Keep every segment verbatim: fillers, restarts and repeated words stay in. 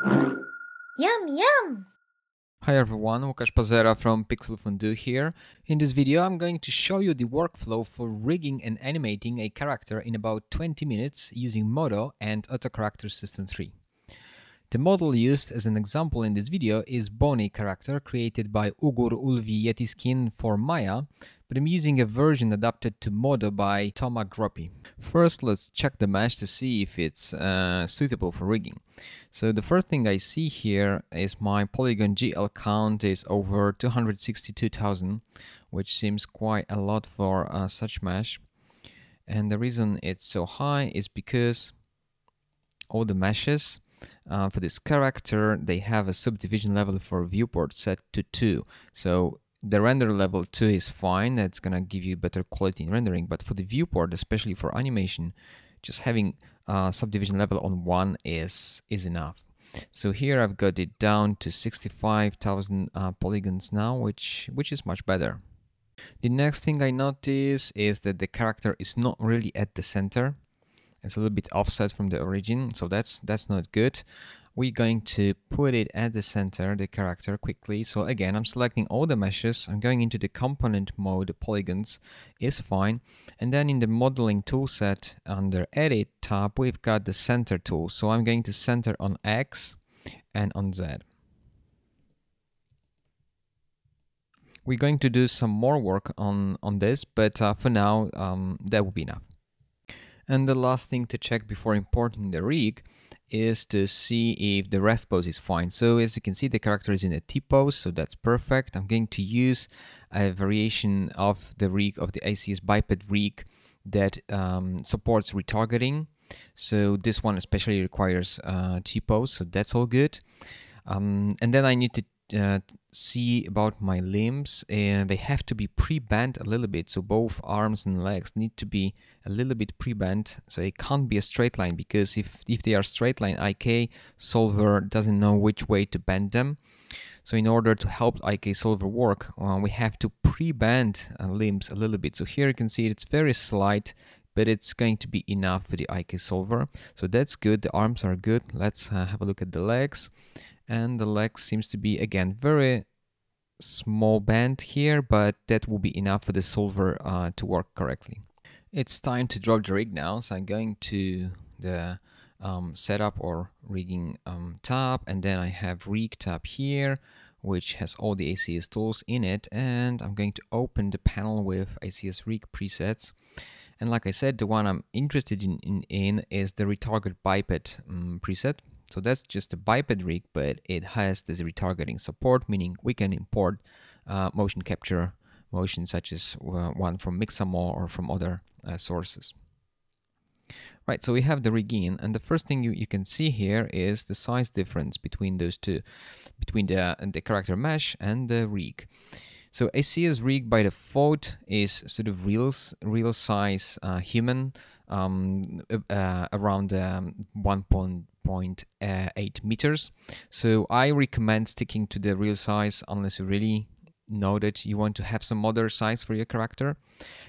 Yum, yum! Hi everyone, Łukasz Pazera from Pixel Fondue here. In this video I'm going to show you the workflow for rigging and animating a character in about twenty minutes using Modo and AutoCharacter System three. The model used as an example in this video is Bony character created by Ugur Ulvi Yetiskin for Maya, but I'm using a version adapted to Modo by Thomas Groppi. First, let's check the mesh to see if it's uh, suitable for rigging. So the first thing I see here is my Polygon G L count is over two hundred sixty-two thousand, which seems quite a lot for uh, such mesh. And the reason it's so high is because all the meshes Uh, for this character, they have a subdivision level for viewport set to two. So the render level two is fine, that's gonna give you better quality in rendering, but for the viewport, especially for animation, just having a subdivision level on one is, is enough. So here I've got it down to sixty-five thousand uh, polygons now, which, which is much better. The next thing I notice is that the character is not really at the center. It's a little bit offset from the origin, so that's that's not good. We're going to put it at the center, the character, quickly. So again, I'm selecting all the meshes, I'm going into the component mode, polygons is fine. And then in the modeling toolset under edit tab, we've got the center tool. So I'm going to center on X and on Z. We're going to do some more work on, on this, but uh, for now, um, that will be enough. And the last thing to check before importing the rig is to see if the rest pose is fine. So as you can see, the character is in a T-pose, so that's perfect. I'm going to use a variation of the rig, of the A C S biped rig that um, supports retargeting. So this one especially requires uh, T-pose, so that's all good. Um, and then I need to Uh, see about my limbs, and uh, they have to be pre-bent a little bit, so both arms and legs need to be a little bit pre-bent, so it can't be a straight line, because if, if they are straight line, I K Solver doesn't know which way to bend them. So in order to help I K Solver work, uh, we have to pre-bend uh, limbs a little bit. So here you can see it's very slight, but it's going to be enough for the I K Solver, so that's good. The arms are good. Let's uh, have a look at the legs. And the leg seems to be, again, very small bend here, but that will be enough for the solver uh, to work correctly. It's time to drop the rig now, so I'm going to the um, setup or rigging um, tab, and then I have rig tab here, which has all the A C S tools in it, and I'm going to open the panel with A C S rig presets. And like I said, the one I'm interested in, in, in is the retarget biped um, preset. So that's just a biped rig, but it has this retargeting support, meaning we can import uh, motion capture motion, such as uh, one from Mixamo or from other uh, sources. Right, so we have the rig in, and the first thing you, you can see here is the size difference between those two, between the, the character mesh and the rig. So A C S rig by default is sort of real, real size uh, human, um, uh, around um, one point eight meters. So I recommend sticking to the real size unless you really know that you want to have some other size for your character.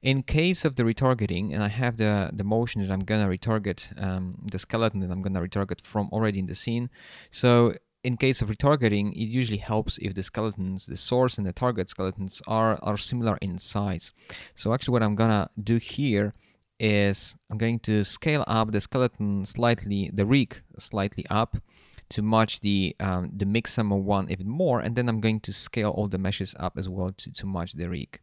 In case of the retargeting, and I have the, the motion that I'm gonna retarget, um, the skeleton that I'm gonna retarget from already in the scene. So in case of retargeting, it usually helps if the skeletons, the source and the target skeletons are, are similar in size. So actually what I'm gonna do here is I'm going to scale up the skeleton slightly, the rig slightly up to match the um, the Mixamo one even more, and then I'm going to scale all the meshes up as well to, to match the rig.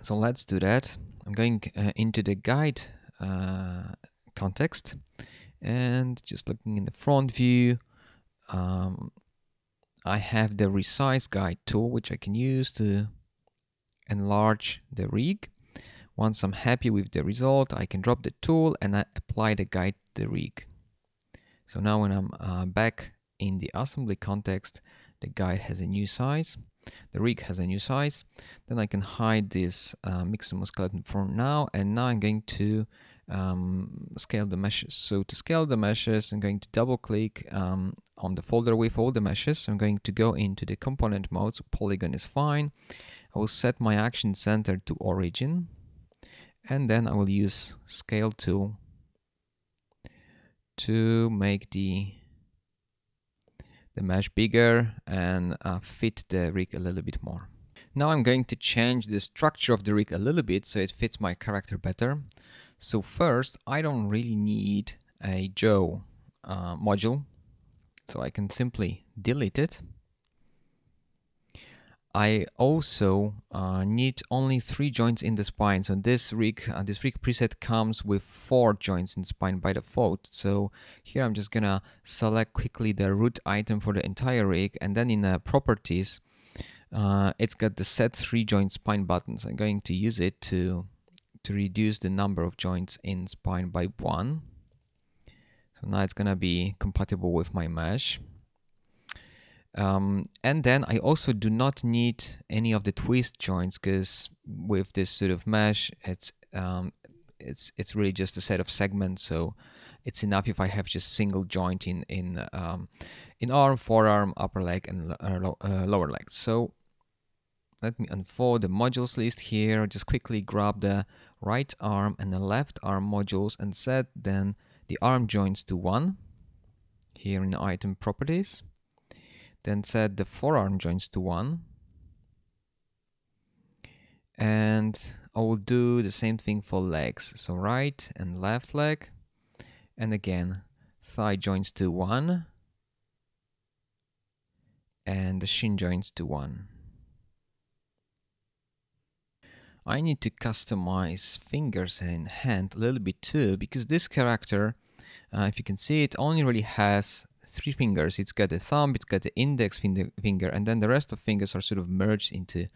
So let's do that. I'm going uh, into the guide uh, context and just looking in the front view. Um, I have the resize guide tool, which I can use to enlarge the rig. Once I'm happy with the result, I can drop the tool and I apply the guide to the rig. So now when I'm uh, back in the assembly context, the guide has a new size, the rig has a new size. Then I can hide this uh, Mixamo skeleton for now, and now I'm going to um, scale the meshes. So to scale the meshes, I'm going to double click um, on the folder with all the meshes. So I'm going to go into the component mode, so polygon is fine. I will set my action center to origin. And then I will use scale tool to make the the mesh bigger and uh, fit the rig a little bit more. Now I'm going to change the structure of the rig a little bit so it fits my character better. So first, I don't really need a Joe uh, module, so I can simply delete it. I also uh, need only three joints in the spine. So this rig, uh, this rig preset comes with four joints in spine by default. So here I'm just gonna select quickly the root item for the entire rig, and then in the properties, uh, it's got the set three joint spine buttons. I'm going to use it to to reduce the number of joints in spine by one. So now it's gonna be compatible with my mesh. Um, and then I also do not need any of the twist joints, because with this sort of mesh, it's um, it's it's really just a set of segments. So it's enough if I have just single joint in in um, in arm, forearm, upper leg, and uh, lower leg. So let me unfold the modules list here. Just quickly grab the right arm and the left arm modules and set then the arm joints to one here in the item properties. Then set the forearm joints to one. And I will do the same thing for legs. So right and left leg. And again, thigh joints to one. And the shin joints to one. I need to customize fingers and hand a little bit too, because this character, uh, if you can see, it only really has three fingers. It's got the thumb, it's got the index finger, and then the rest of fingers are sort of merged into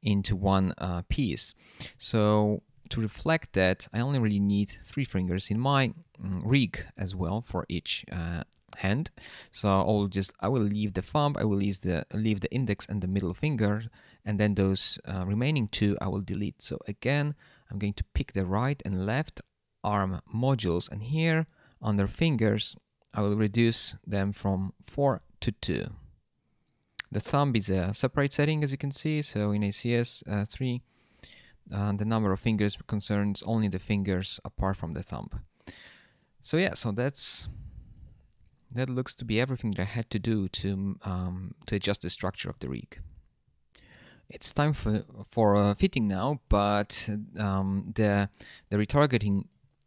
into one uh, piece. So to reflect that, I only really need three fingers in my rig as well for each uh, hand. So I'll just I will leave the thumb, I will leave the leave the index and the middle finger, and then those uh, remaining two I will delete. So again, I'm going to pick the right and left arm modules, and here under fingers, I will reduce them from four to two. The thumb is a separate setting, as you can see, so in A C S uh, three, uh, the number of fingers concerns only the fingers apart from the thumb. So yeah, so that's that looks to be everything that I had to do to, um, to adjust the structure of the rig. It's time for, for uh, fitting now, but um, the, the retargeting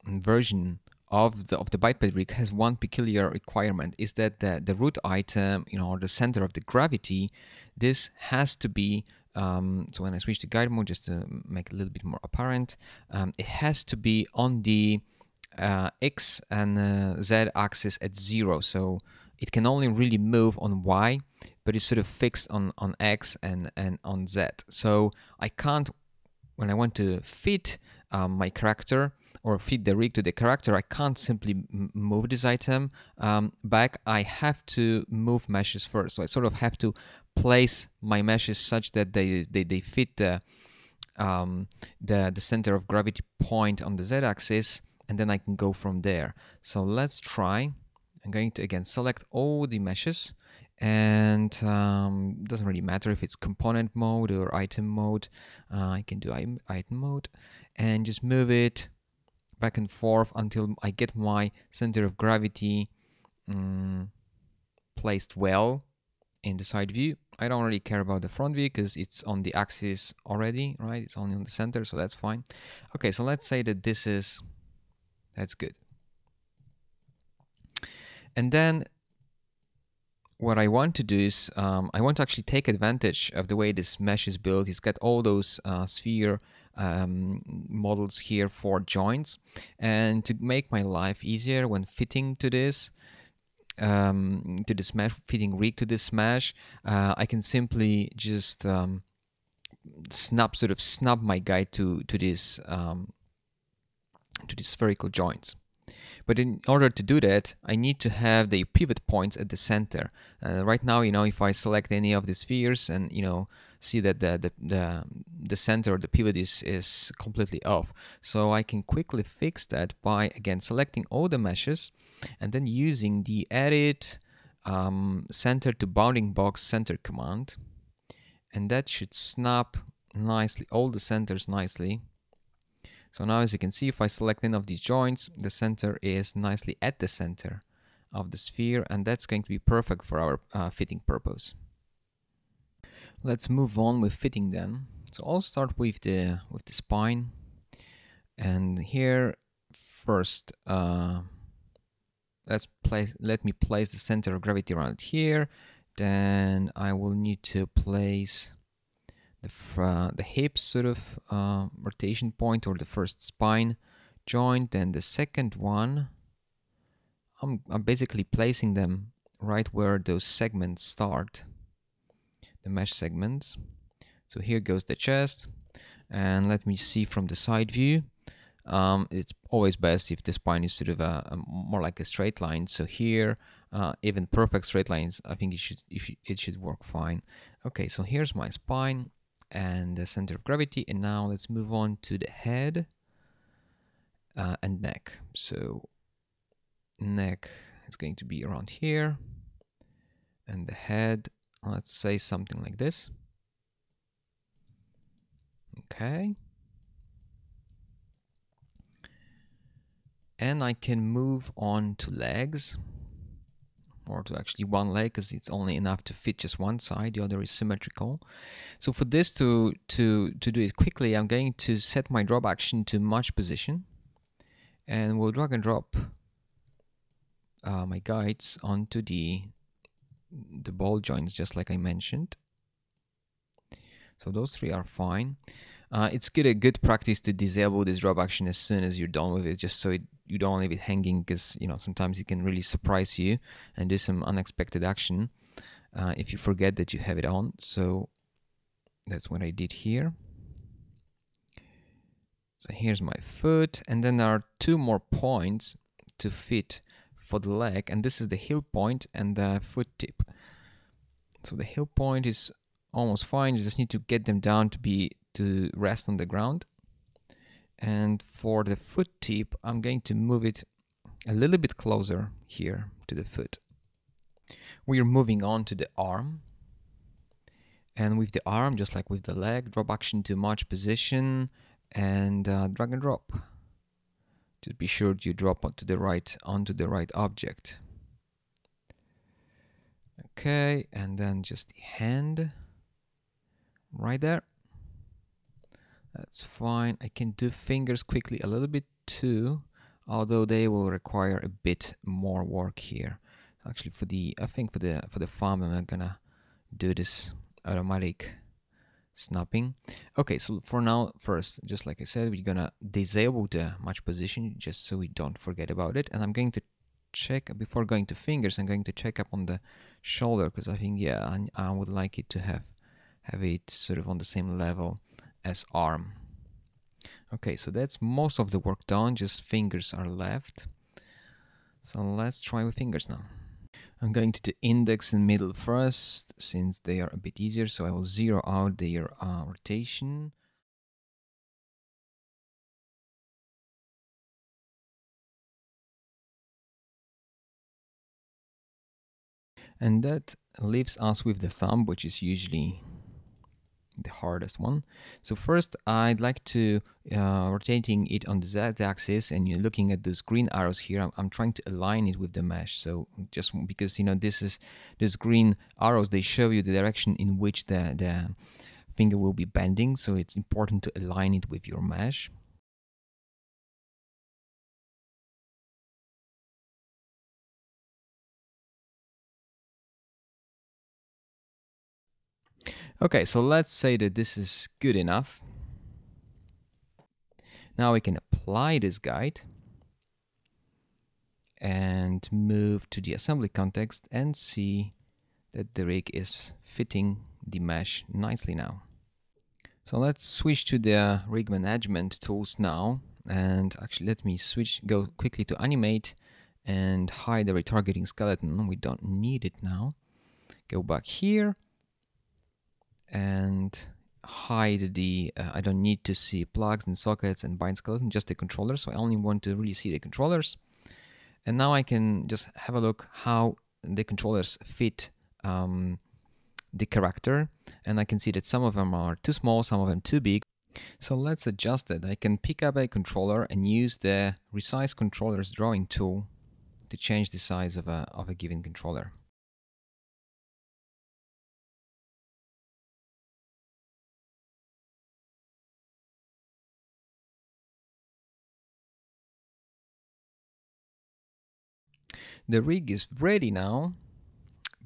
version Of the, of the biped rig has one peculiar requirement, is that the, the root item, you know, or the center of the gravity, this has to be, um, so when I switch to guide mode, just to make it a little bit more apparent, um, it has to be on the uh, X and uh, Z axis at zero. So it can only really move on Y, but it's sort of fixed on, on X and, and on Z. So I can't, when I want to fit um, my character, or fit the rig to the character, I can't simply move this item um, back. I have to move meshes first. So I sort of have to place my meshes such that they, they, they fit the, um, the, the center of gravity point on the Z-axis, and then I can go from there. So let's try. I'm going to, again, select all the meshes, and um, doesn't really matter if it's component mode or item mode. Uh, I can do item mode, and just move it back and forth until I get my center of gravity um, placed well in the side view. I don't really care about the front view because it's on the axis already, right? It's only on the center, so that's fine. Okay, so let's say that this is, that's good. And then what I want to do is, um, I want to actually take advantage of the way this mesh is built. It's got all those uh, sphere Um, models here for joints, and to make my life easier when fitting to this um, to this mesh, fitting rig to this mesh, uh, I can simply just um, snap sort of snap my guide to to this um, to these spherical joints. But in order to do that, I need to have the pivot points at the center. Uh, right now, you know, if I select any of the spheres and, you know, see that the, the, the, the center or the pivot is, is completely off. So I can quickly fix that by, again, selecting all the meshes and then using the edit um, center to bounding box center command. And that should snap nicely, all the centers nicely. So now, as you can see, if I select any of these joints, the center is nicely at the center of the sphere, and that's going to be perfect for our uh, fitting purpose. Let's move on with fitting then. So I'll start with the with the spine, and here first uh, let's place let me place the center of gravity around here. Then I will need to place the uh, the hip sort of uh, rotation point, or the first spine joint. Then the second one, I'm, I'm basically placing them right where those segments start, the mesh segments. So here goes the chest, and let me see from the side view. Um, it's always best if the spine is sort of a, a more like a straight line. So here, uh, even perfect straight lines, I think it should if you, it should work fine. Okay, so here's my spine and the center of gravity, and now let's move on to the head uh, and neck. So neck is going to be around here, and the head, let's say something like this. Okay. And I can move on to legs, or to actually one leg, because it's only enough to fit just one side, the other is symmetrical. So for this to, to, to do it quickly, I'm going to set my drop action to match position, and we'll drag and drop uh, my guides onto the, the ball joints, just like I mentioned. So those three are fine. Uh, it's good a good practice to disable this drop action as soon as you're done with it, just so it, you don't leave it hanging, because you know sometimes it can really surprise you and do some unexpected action uh, if you forget that you have it on. So that's what I did here. So here's my foot, and then there are two more points to fit for the leg, and this is the heel point and the foot tip. So the heel point is almost fine, you just need to get them down to be to rest on the ground. And for the foot tip, I'm going to move it a little bit closer here to the foot. We're moving on to the arm, and with the arm, just like with the leg, drop action to match position, and uh, drag and drop. Just be sure you drop onto the right onto the right object. Okay, and then just the hand. Right there, that's fine. I can do fingers quickly a little bit too, although they will require a bit more work here. So actually for the I think for the for the thumb I'm not gonna do this automatic snapping. Okay, so for now, first, just like I said, we're gonna disable the match position just so we don't forget about it. And I'm going to check before going to fingers, I'm going to check up on the shoulder, because I think yeah I, I would like it to have have it sort of on the same level as arm. Okay, so that's most of the work done, just fingers are left. So let's try with fingers now. I'm going to do index and middle first, since they are a bit easier, so I will zero out their uh, rotation. And that leaves us with the thumb, which is usually the hardest one. So first I'd like to uh, rotating it on the z-axis, and you're looking at those green arrows here. I'm, I'm trying to align it with the mesh, so just because you know this is those green arrows, they show you the direction in which the, the finger will be bending, so it's important to align it with your mesh. Okay, so let's say that this is good enough. Now we can apply this guide and move to the assembly context and see that the rig is fitting the mesh nicely now. So let's switch to the rig management tools now, and actually let me switch, go quickly to animate and hide the retargeting skeleton. We don't need it now. Go back here and hide the, uh, I don't need to see plugs and sockets and bind skeleton, just the controllers. So I only want to really see the controllers. And now I can just have a look how the controllers fit um, the character. And I can see that some of them are too small, some of them too big. So let's adjust it. I can pick up a controller and use the Resize Controllers Drawing tool to change the size of a, of a given controller. The rig is ready now,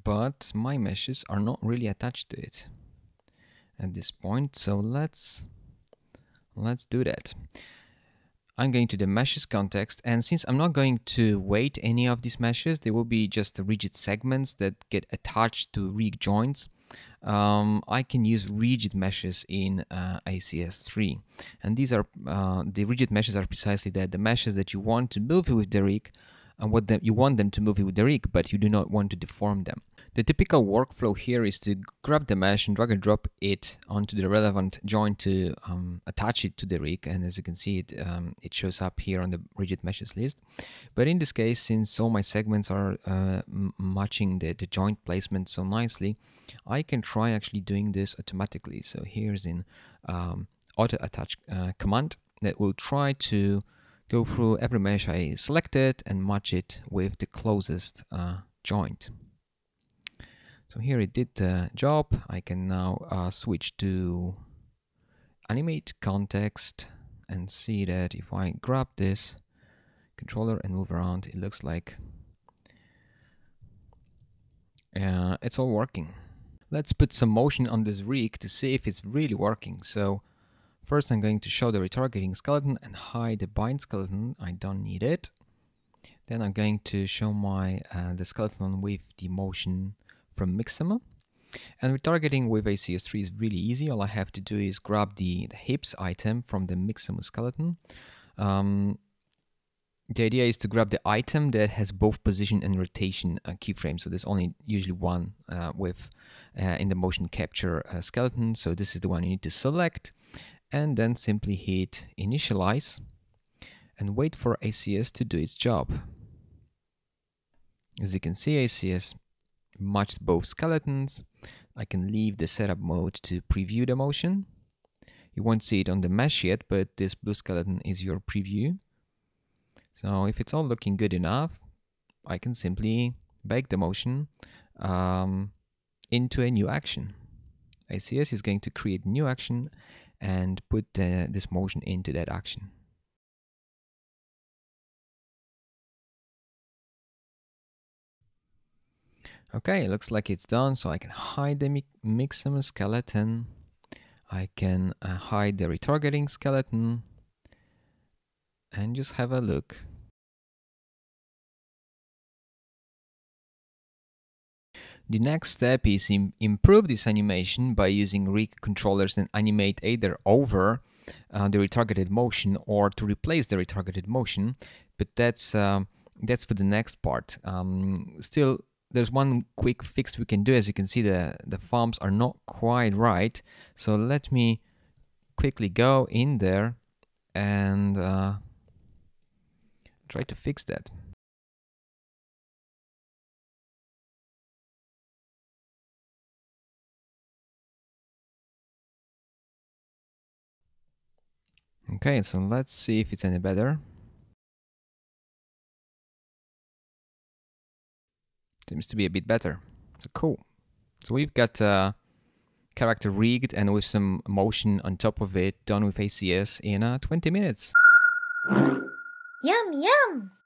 but my meshes are not really attached to it at this point, so let's let's do that. I'm going to the meshes context, and since I'm not going to weight any of these meshes, they will be just the rigid segments that get attached to rig joints. Um, I can use rigid meshes in uh, A C S three, and these are uh, the rigid meshes are precisely that, the meshes that you want to move with the rig. And what the, you want them to move with the rig, but you do not want to deform them. The typical workflow here is to grab the mesh and drag and drop it onto the relevant joint to um, attach it to the rig. And as you can see, it, um, it shows up here on the rigid meshes list. But in this case, since all my segments are uh, matching the, the joint placement so nicely, I can try actually doing this automatically. So here's in um, auto attach uh, command that will try to go through every mesh I selected and match it with the closest uh, joint. So here it did the job. I can now uh, switch to animate context and see that if I grab this controller and move around, it looks like uh, it's all working. Let's put some motion on this rig to see if it's really working. So first, I'm going to show the retargeting skeleton and hide the bind skeleton. I don't need it. Then I'm going to show my uh, the skeleton with the motion from Mixamo. And retargeting with A C S three is really easy. All I have to do is grab the, the hips item from the Mixamo skeleton. Um, the idea is to grab the item that has both position and rotation uh, keyframes. So there's only usually one uh, with uh, in the motion capture uh, skeleton. So this is the one you need to select. And then simply hit initialize and wait for A C S to do its job. As you can see, A C S matched both skeletons. I can leave the setup mode to preview the motion. You won't see it on the mesh yet, but this blue skeleton is your preview. So if it's all looking good enough, I can simply bake the motion um, into a new action. A C S is going to create new action and put uh, this motion into that action. Okay, looks like it's done, so I can hide the mi Mixamo skeleton, I can uh, hide the retargeting skeleton, and just have a look. The next step is im- improve this animation by using rig controllers and animate either over uh, the retargeted motion or to replace the retargeted motion, but that's uh, that's for the next part. Um, still, there's one quick fix we can do. As you can see, the, the thumbs are not quite right, so let me quickly go in there and uh, try to fix that. Okay, so let's see if it's any better. Seems to be a bit better. So cool. So we've got a character rigged and with some motion on top of it, done with A C S in uh, twenty minutes. Yum, yum!